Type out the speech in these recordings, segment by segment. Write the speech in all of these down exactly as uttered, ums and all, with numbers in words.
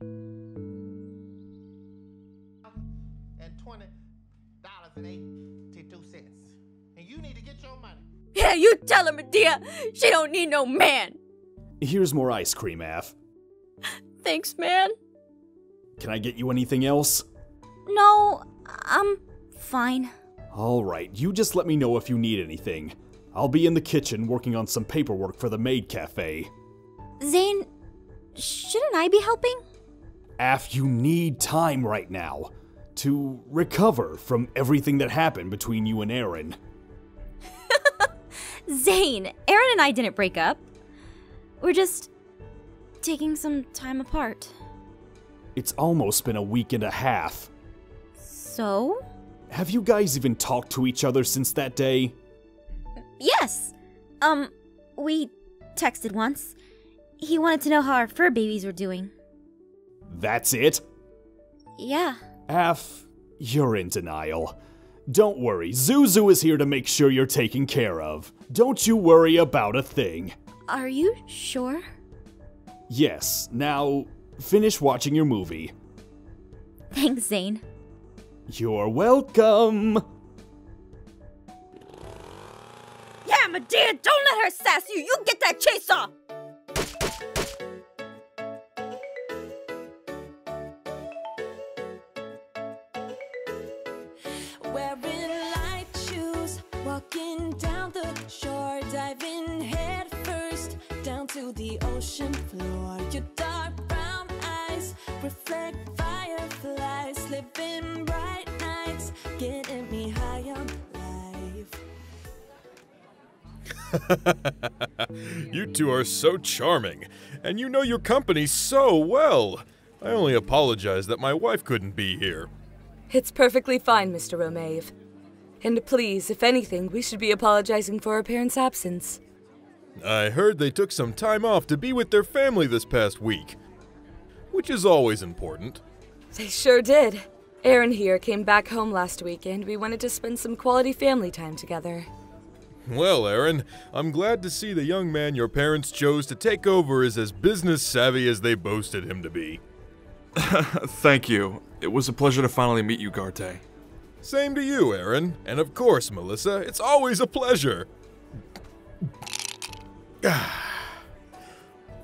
And twenty dollars and eighty-two cents. And you need to get your money. Yeah, you tell her, Medea. She don't need no man. Here's more ice cream, Aph. Thanks, man. Can I get you anything else? No, I'm fine. All right, you just let me know if you need anything. I'll be in the kitchen working on some paperwork for the Maid Cafe. Zane, shouldn't I be helping? Aph, you need time right now to recover from everything that happened between you and Aaron. Zane, Aaron and I didn't break up. We're just taking some time apart. It's almost been a week and a half. So? Have you guys even talked to each other since that day? Yes! Um, we texted once. He wanted to know how our fur babies were doing. That's it? Yeah. Aph, you're in denial. Don't worry, Zuzu is here to make sure you're taken care of. Don't you worry about a thing. Are you sure? Yes. Now, finish watching your movie. Thanks, Zane. You're welcome! Yeah, Medea, don't let her sass you! You get that chainsaw! Wearing light shoes, walking down the shore, diving head first down to the ocean floor. Your dark brown eyes reflect fireflies, living bright nights, getting me high on life. You two are so charming, and you know your company so well. I only apologize that my wife couldn't be here. It's perfectly fine, Mister Romeave. And please, if anything, we should be apologizing for our parents' absence. I heard they took some time off to be with their family this past week, which is always important. They sure did. Aaron here came back home last week, and we wanted to spend some quality family time together. Well, Aaron, I'm glad to see the young man your parents chose to take over is as business-savvy as they boasted him to be. Thank you. It was a pleasure to finally meet you, Garte. Same to you, Aaron. And of course, Melissa, it's always a pleasure.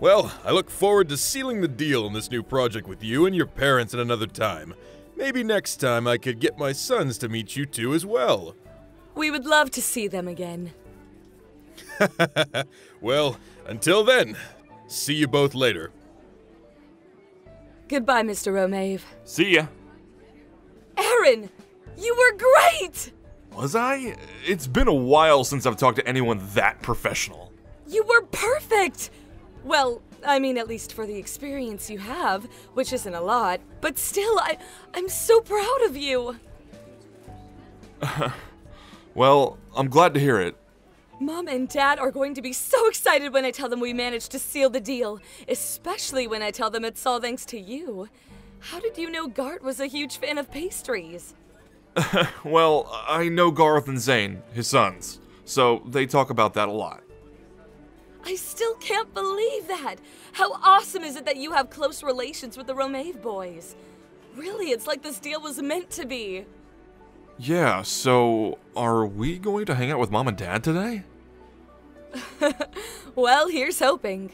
Well, I look forward to sealing the deal on this new project with you and your parents at another time. Maybe next time I could get my sons to meet you two as well. We would love to see them again. Well, until then, see you both later. Goodbye, Mister Romeave. See ya. Aaron! You were great! Was I? It's been a while since I've talked to anyone that professional. You were perfect! Well, I mean, at least for the experience you have, which isn't a lot, but still, I, I'm so proud of you. Well, I'm glad to hear it. Mom and Dad are going to be so excited when I tell them we managed to seal the deal, especially when I tell them it's all thanks to you. How did you know Gart was a huge fan of pastries? Well, I know Garroth and Zane, his sons, so they talk about that a lot. I still can't believe that! How awesome is it that you have close relations with the Romeave boys? Really, it's like this deal was meant to be. Yeah, so are we going to hang out with Mom and Dad today? Well, here's hoping.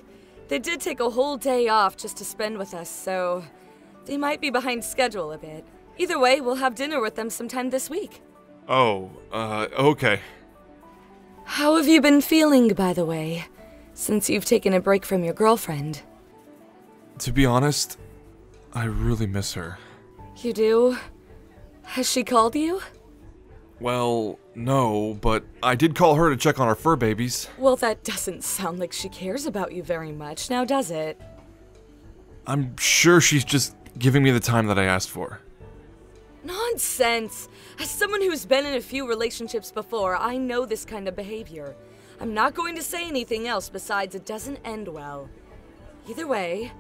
They did take a whole day off just to spend with us, so they might be behind schedule a bit. Either way, we'll have dinner with them sometime this week. Oh, uh, okay. How have you been feeling, by the way, since you've taken a break from your girlfriend? To be honest, I really miss her. You do? Has she called you? Well, no, but I did call her to check on our fur babies. Well, that doesn't sound like she cares about you very much, now does it? I'm sure she's just giving me the time that I asked for. Nonsense! As someone who's been in a few relationships before, I know this kind of behavior. I'm not going to say anything else besides it doesn't end well. Either way,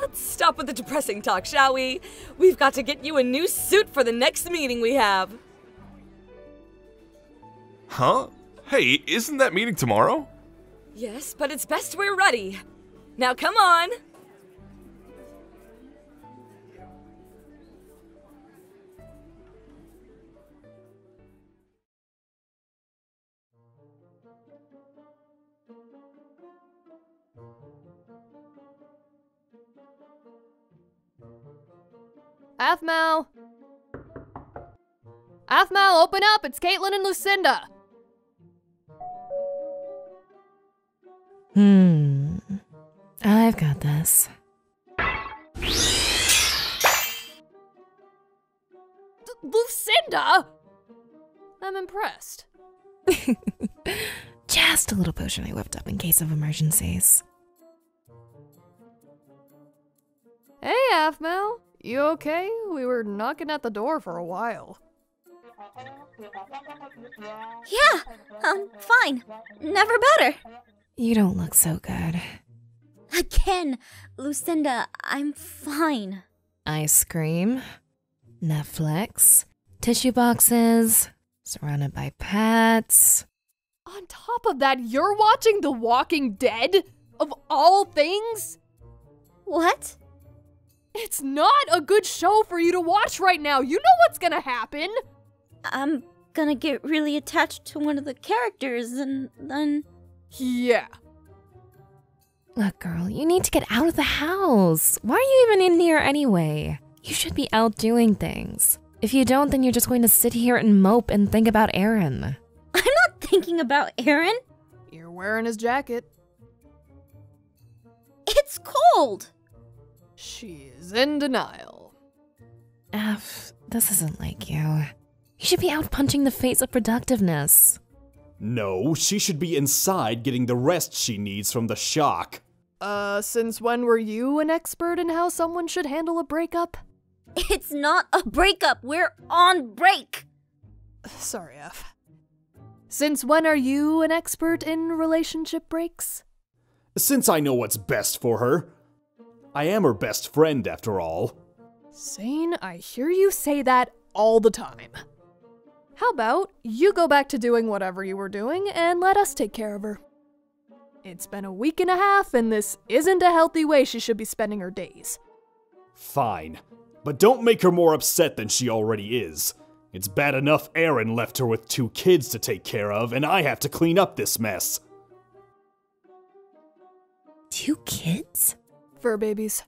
let's stop with the depressing talk, shall we? We've got to get you a new suit for the next meeting we have. Huh? Hey, isn't that meeting tomorrow? Yes, but it's best we're ready. Now come on! Aphmau! Aphmau, open up! It's Katelyn and Lucinda! Hmm. I've got this. Lucinda? I'm impressed. Just a little potion I whipped up in case of emergencies. Hey, Aphmau. You okay? We were knocking at the door for a while. Yeah, I'm fine. Never better. You don't look so good. Again, Lucinda, I'm fine. Ice cream, Netflix, tissue boxes, surrounded by pets. On top of that, you're watching The Walking Dead? Of all things? What? It's not a good show for you to watch right now. You know what's gonna happen. I'm gonna get really attached to one of the characters and then... Yeah. Look, girl, you need to get out of the house. Why are you even in here anyway? You should be out doing things. If you don't, then you're just going to sit here and mope and think about Aaron. I'm not thinking about Aaron. You're wearing his jacket. It's cold. She is in denial. Aph, this isn't like you. You should be out punching the face of productiveness. No, she should be inside getting the rest she needs from the shock. Uh, since when were you an expert in how someone should handle a breakup? It's not a breakup, we're on break! Sorry, Aph. Since when are you an expert in relationship breaks? Since I know what's best for her. I am her best friend, after all. Zane, I hear you say that all the time. How about you go back to doing whatever you were doing and let us take care of her? It's been a week and a half, and this isn't a healthy way she should be spending her days. Fine, but don't make her more upset than she already is. It's bad enough Aaron left her with two kids to take care of, and I have to clean up this mess. Two kids? Fur babies.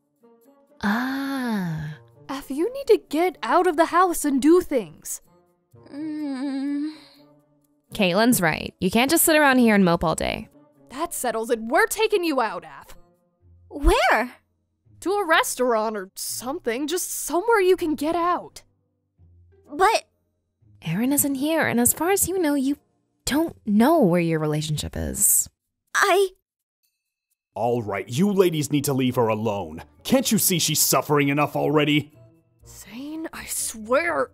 Ah. Aph, you need to get out of the house and do things. Mm. Katelyn's right. You can't just sit around here and mope all day. That settles it. We're taking you out, Aph. Where? To a restaurant or something. Just somewhere you can get out. But... Aaron isn't here, and as far as you know, you don't know where your relationship is. I... All right, you ladies need to leave her alone. Can't you see she's suffering enough already? Zane, I swear...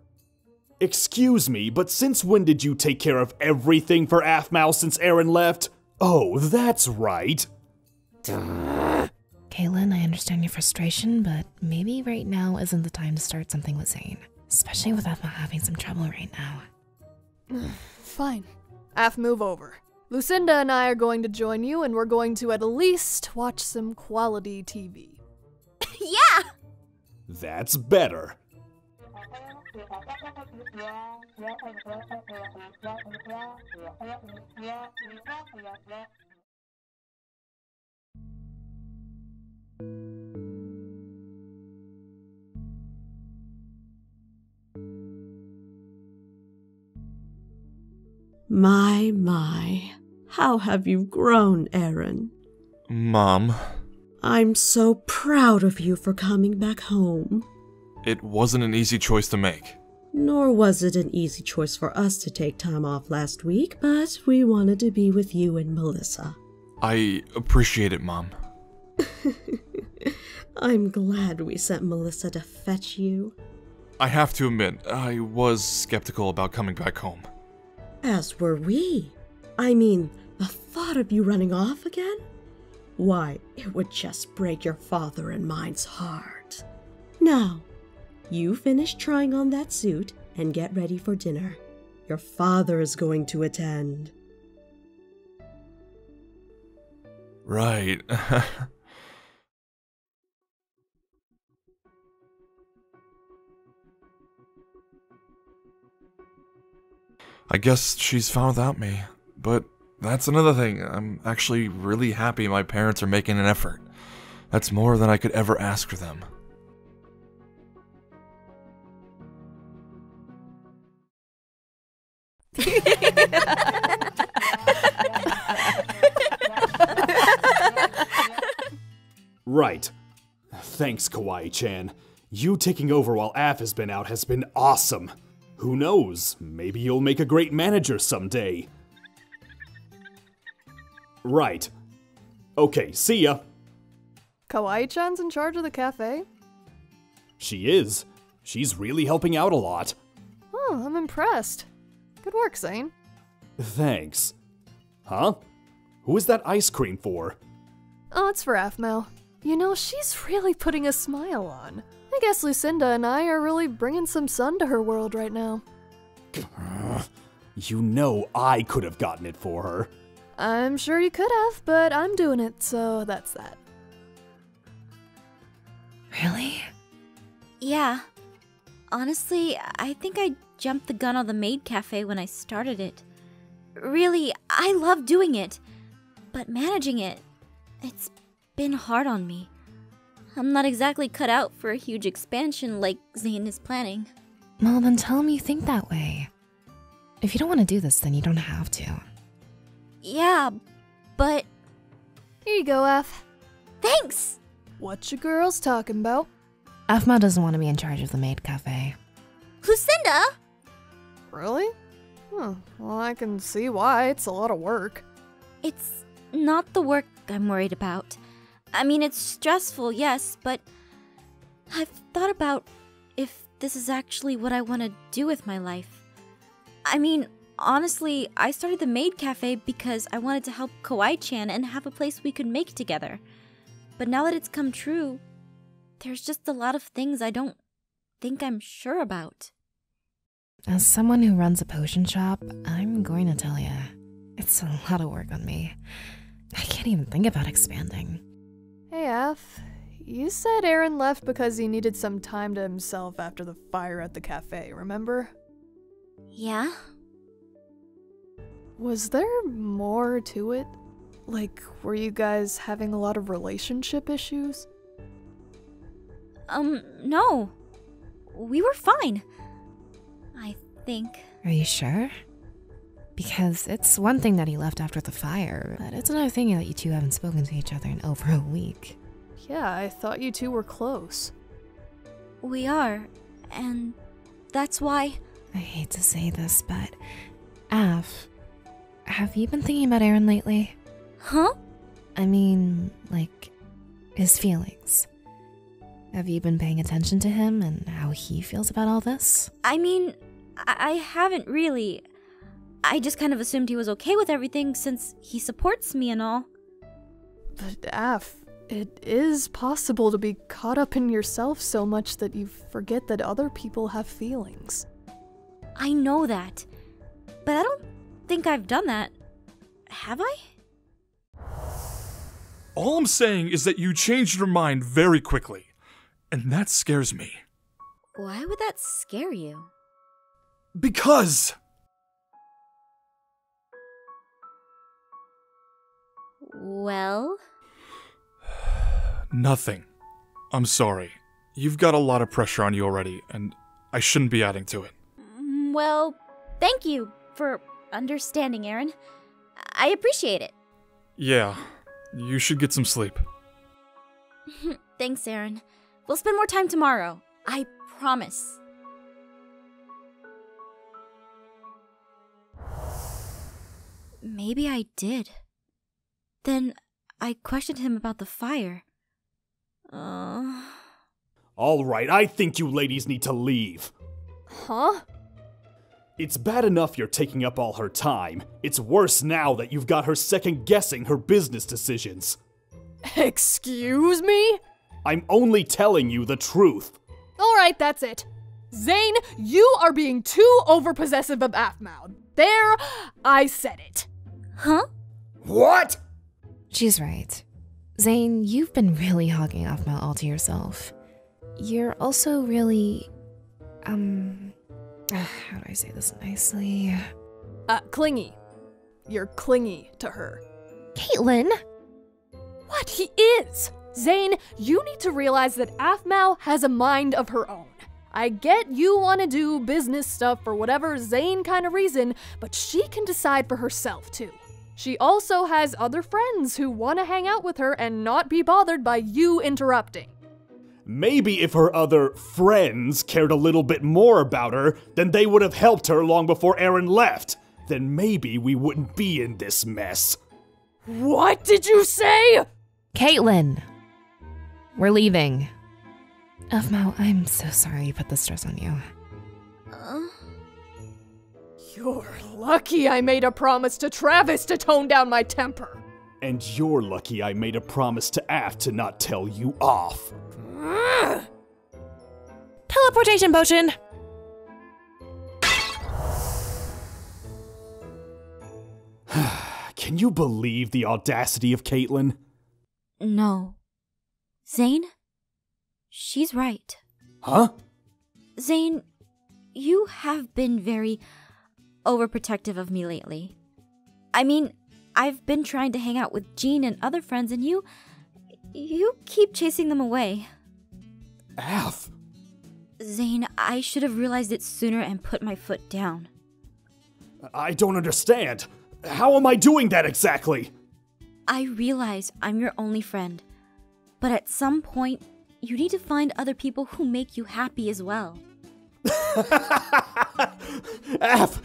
Excuse me, but since when did you take care of everything for Aphmau since Aaron left? Oh, that's right. Katelyn, I understand your frustration, but maybe right now isn't the time to start something with Zane. Especially with Aphmau having some trouble right now. Fine. Aph, move over. Lucinda and I are going to join you, and we're going to at least watch some quality T V. Yeah! That's better. My, my. How have you grown, Aaron? Mom. I'm so proud of you for coming back home. It wasn't an easy choice to make. Nor was it an easy choice for us to take time off last week, but we wanted to be with you and Melissa. I appreciate it, Mom. I'm glad we sent Melissa to fetch you. I have to admit, I was skeptical about coming back home. As were we. I mean, the thought of you running off again? Why, it would just break your father and mine's heart. Now, you finish trying on that suit and get ready for dinner. Your father is going to attend. Right. I guess she's found out me, but that's another thing. I'm actually really happy my parents are making an effort. That's more than I could ever ask for them. Right. Thanks, Kawaii-chan. You taking over while Aph has been out has been awesome. Who knows, maybe you'll make a great manager someday. Right. Okay, see ya. Kawaii-chan's in charge of the cafe? She is. She's really helping out a lot. Oh, I'm impressed. Good work, Zane. Thanks. Huh? Who is that ice cream for? Oh, it's for Aphmau. You know, she's really putting a smile on. I guess Lucinda and I are really bringing some sun to her world right now. You know I could have gotten it for her. I'm sure you could have, but I'm doing it, so that's that. Really? Yeah. Honestly, I think I jumped the gun on the Maid Cafe when I started it. Really, I love doing it. But managing it, it's been hard on me. I'm not exactly cut out for a huge expansion like Zane is planning. Well, then tell him you think that way. If you don't want to do this, then you don't have to. Yeah, but... Here you go, Aph. Thanks! What you girls talking about? Aphmau doesn't want to be in charge of the Maid Cafe. Lucinda? Really? Huh. Well, I can see why. It's a lot of work. It's not the work I'm worried about. I mean, it's stressful, yes, but I've thought about if this is actually what I want to do with my life. I mean, honestly, I started the Maid Cafe because I wanted to help Kawaii-chan and have a place we could make together. But now that it's come true, there's just a lot of things I don't think I'm sure about. As someone who runs a potion shop, I'm going to tell you, it's a lot of work on me. I can't even think about expanding. Hey, Aph. You said Aaron left because he needed some time to himself after the fire at the cafe, remember? Yeah. Was there more to it? Like, were you guys having a lot of relationship issues? Um, no. We were fine. I think. Are you sure? Because it's one thing that he left after the fire, but it's another thing that you two haven't spoken to each other in over a week. Yeah, I thought you two were close. We are, and that's why... I hate to say this, but... Aph, have you been thinking about Aaron lately? Huh? I mean, like, his feelings. Have you been paying attention to him and how he feels about all this? I mean, I, I haven't really... I just kind of assumed he was okay with everything since he supports me and all. But Aph, it is possible to be caught up in yourself so much that you forget that other people have feelings. I know that, but I don't think I've done that. Have I? All I'm saying is that you changed your mind very quickly, and that scares me. Why would that scare you? Because... Well? Nothing. I'm sorry. You've got a lot of pressure on you already, and I shouldn't be adding to it. Well, thank you for understanding, Aaron. I appreciate it. Yeah, you should get some sleep. Thanks, Aaron. We'll spend more time tomorrow. I promise. Maybe I did. Then I questioned him about the fire. Uh... All right, I think you ladies need to leave. Huh? It's bad enough you're taking up all her time. It's worse now that you've got her second-guessing her business decisions. Excuse me? I'm only telling you the truth. All right, that's it. Zane, you are being too overpossessive of Aphmau. There, I said it. Huh? What? She's right. Zane, you've been really hogging Aphmau all to yourself. You're also really... Um... How do I say this nicely? Uh, clingy. You're clingy to her. Katelyn! What? He is! Zane, you need to realize that Aphmau has a mind of her own. I get you want to do business stuff for whatever Zane kind of reason, but she can decide for herself too. She also has other friends who want to hang out with her and not be bothered by you interrupting. Maybe if her other friends cared a little bit more about her, then they would have helped her long before Aaron left. Then maybe we wouldn't be in this mess. What did you say? Katelyn, we're leaving. Aphmau, I'm so sorry you put the stress on you. Uh, you're lucky I made a promise to Travis to tone down my temper. And you're lucky I made a promise to Aph to not tell you off. Uh, teleportation potion! Can you believe the audacity of Katelyn? No. Zane? She's right. Huh? Zane, you have been very overprotective of me lately. I mean, I've been trying to hang out with Jean and other friends, and you... you keep chasing them away. Aph! Zane, I should have realized it sooner and put my foot down. I don't understand. How am I doing that exactly? I realize I'm your only friend, but at some point, you need to find other people who make you happy as well. Aph,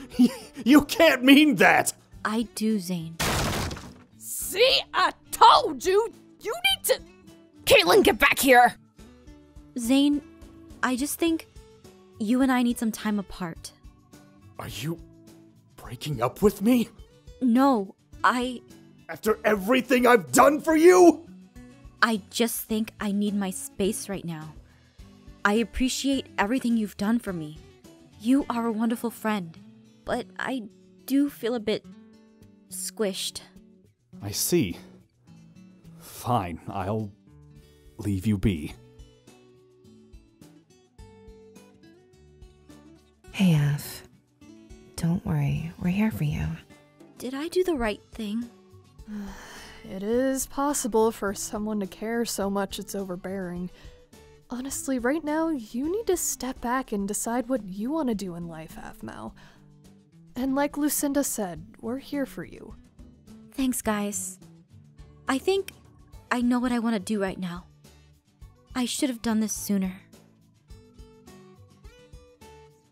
you can't mean that! I do, Zane. See? I told you! You need to... Katelyn, get back here! Zane, I just think you and I need some time apart. Are you breaking up with me? No, I... After everything I've done for you?! I just think I need my space right now. I appreciate everything you've done for me. You are a wonderful friend, but I do feel a bit... squished. I see. Fine, I'll... leave you be. Hey, Aph. Don't worry, we're here for you. Did I do the right thing? It is possible for someone to care so much it's overbearing. Honestly, right now, you need to step back and decide what you want to do in life, Aphmau. And like Lucinda said, we're here for you. Thanks, guys. I think I know what I want to do right now. I should have done this sooner.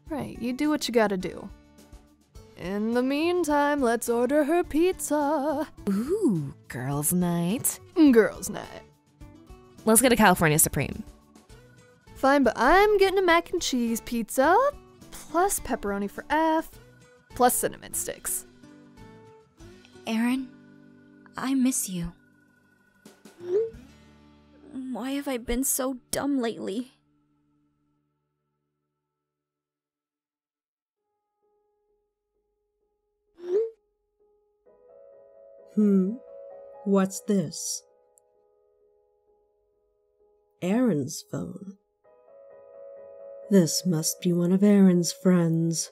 Right, you do what you gotta do. In the meantime, let's order her pizza. Ooh, girls' night. Girls' night. Let's get a California Supreme. Fine, but I'm getting a mac and cheese pizza, plus pepperoni for Aph, plus cinnamon sticks. Aaron, I miss you. Why have I been so dumb lately? Hmm, what's this? Aaron's phone. This must be one of Aaron's friends.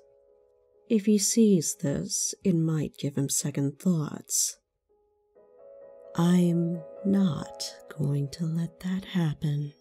If he sees this, it might give him second thoughts. I'm not going to let that happen.